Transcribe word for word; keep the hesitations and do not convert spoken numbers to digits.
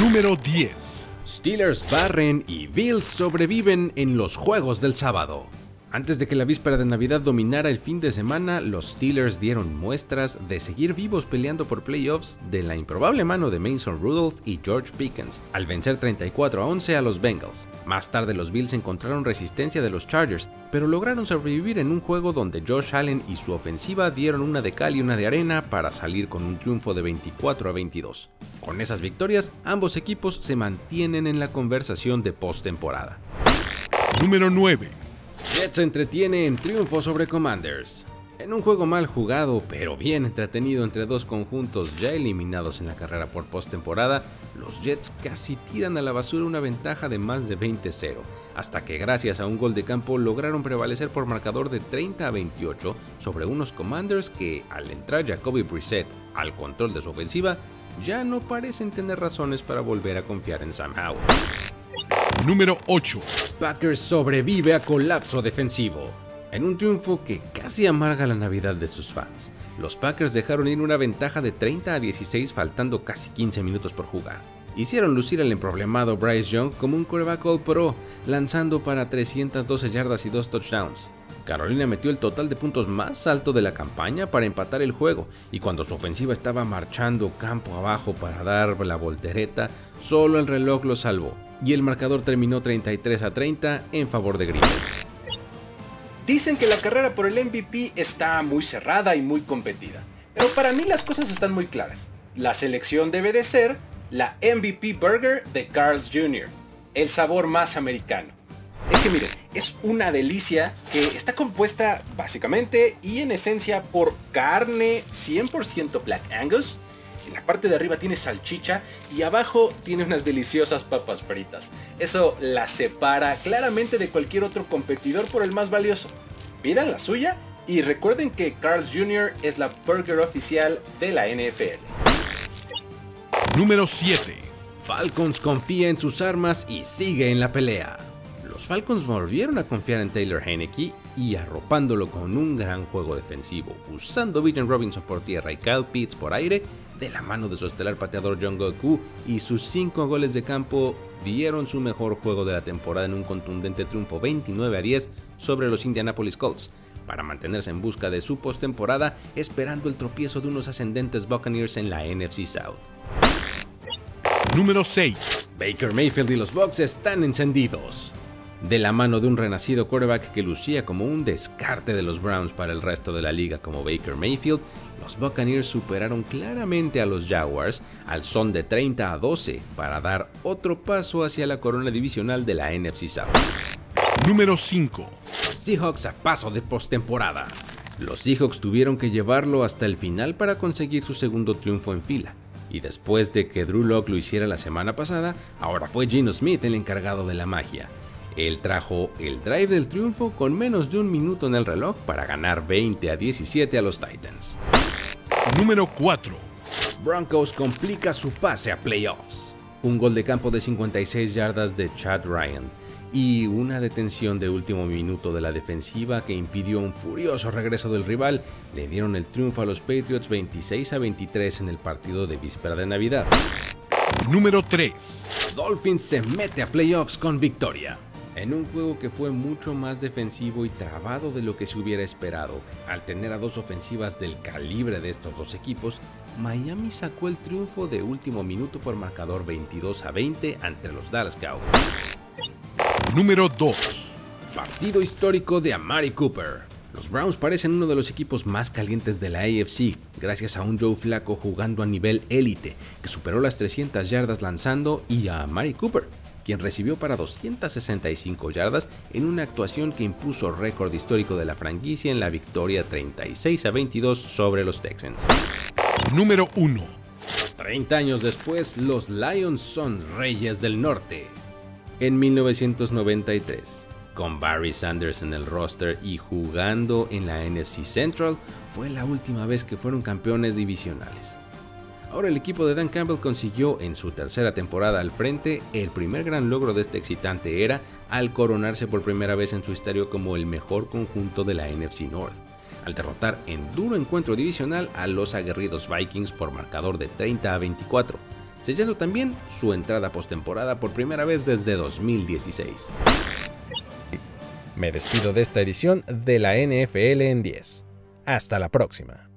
Número diez. Steelers barren y Bills sobreviven en los juegos del sábado. Antes de que la víspera de Navidad dominara el fin de semana, los Steelers dieron muestras de seguir vivos peleando por playoffs de la improbable mano de Mason Rudolph y George Pickens, al vencer treinta y cuatro a once a los Bengals. Más tarde los Bills encontraron resistencia de los Chargers, pero lograron sobrevivir en un juego donde Josh Allen y su ofensiva dieron una de cal y una de arena para salir con un triunfo de veinticuatro a veintidós. Con esas victorias, ambos equipos se mantienen en la conversación de postemporada. Número nueve. Jets se entretiene en triunfo sobre Commanders. En un juego mal jugado, pero bien entretenido entre dos conjuntos ya eliminados en la carrera por postemporada, los Jets casi tiran a la basura una ventaja de más de veinte a cero, hasta que gracias a un gol de campo lograron prevalecer por marcador de treinta a veintiocho sobre unos Commanders que, al entrar Jacoby Brissett al control de su ofensiva, ya no parecen tener razones para volver a confiar en Sam Howell. Número ocho. Packers sobrevive a colapso defensivo. En un triunfo que casi amarga la Navidad de sus fans, los Packers dejaron ir una ventaja de treinta a dieciséis faltando casi quince minutos por jugar. Hicieron lucir al emproblemado Bryce Young como un quarterback all pro, lanzando para trescientas doce yardas y dos touchdowns. Carolina metió el total de puntos más alto de la campaña para empatar el juego, y cuando su ofensiva estaba marchando campo abajo para dar la voltereta, solo el reloj lo salvó, y el marcador terminó treinta y tres a treinta en favor de Green Bay. Dicen que la carrera por el M V P está muy cerrada y muy competida, pero para mí las cosas están muy claras. La selección debe de ser la M V P Burger de Carl's junior, el sabor más americano. Es que miren, es una delicia que está compuesta básicamente y en esencia por carne cien por ciento Black Angus. En la parte de arriba tiene salchicha y abajo tiene unas deliciosas papas fritas. Eso la separa claramente de cualquier otro competidor por el más valioso. Pidan la suya y recuerden que Carl's junior es la burger oficial de la N F L. Número siete. Falcons confía en sus armas y sigue en la pelea. Los Falcons volvieron a confiar en Taylor Heinicke y arropándolo con un gran juego defensivo, usando Bijan Robinson por tierra y Kyle Pitts por aire, de la mano de su estelar pateador John Goku, y sus cinco goles de campo dieron su mejor juego de la temporada en un contundente triunfo veintinueve a diez sobre los Indianapolis Colts, para mantenerse en busca de su postemporada, esperando el tropiezo de unos ascendentes Buccaneers en la N F C South. Número seis. Baker Mayfield y los Bucs están encendidos. De la mano de un renacido quarterback que lucía como un descarte de los Browns para el resto de la liga como Baker Mayfield, los Buccaneers superaron claramente a los Jaguars al son de treinta a doce para dar otro paso hacia la corona divisional de la N F C South. Número cinco. Seahawks a paso de postemporada. Los Seahawks tuvieron que llevarlo hasta el final para conseguir su segundo triunfo en fila. Y después de que Drew Locke lo hiciera la semana pasada, ahora fue Gino Smith el encargado de la magia. Él trajo el drive del triunfo con menos de un minuto en el reloj para ganar veinte a diecisiete a los Titans. Número cuatro. Broncos complica su pase a playoffs. Un gol de campo de cincuenta y seis yardas de Chad Ryan y una detención de último minuto de la defensiva que impidió un furioso regreso del rival le dieron el triunfo a los Patriots veintiséis a veintitrés en el partido de víspera de Navidad. Número tres. Dolphins se mete a playoffs con victoria. En un juego que fue mucho más defensivo y trabado de lo que se hubiera esperado, al tener a dos ofensivas del calibre de estos dos equipos, Miami sacó el triunfo de último minuto por marcador veintidós a veinte ante los Dallas Cowboys. Número dos. Partido histórico de Amari Cooper. Los Browns parecen uno de los equipos más calientes de la A F C, gracias a un Joe Flacco jugando a nivel élite, que superó las trescientas yardas lanzando, y a Amari Cooper, quien recibió para doscientas sesenta y cinco yardas en una actuación que impuso récord histórico de la franquicia en la victoria treinta y seis a veintidós sobre los Texans. Número uno. treinta años después, los Lions son reyes del norte. En mil novecientos noventa y tres, con Barry Sanders en el roster y jugando en la N F C Central, fue la última vez que fueron campeones divisionales. Ahora el equipo de Dan Campbell consiguió en su tercera temporada al frente el primer gran logro de esta excitante era al coronarse por primera vez en su historia como el mejor conjunto de la N F C North, al derrotar en duro encuentro divisional a los aguerridos Vikings por marcador de treinta a veinticuatro, sellando también su entrada postemporada por primera vez desde dos mil dieciséis. Me despido de esta edición de la N F L en diez. Hasta la próxima.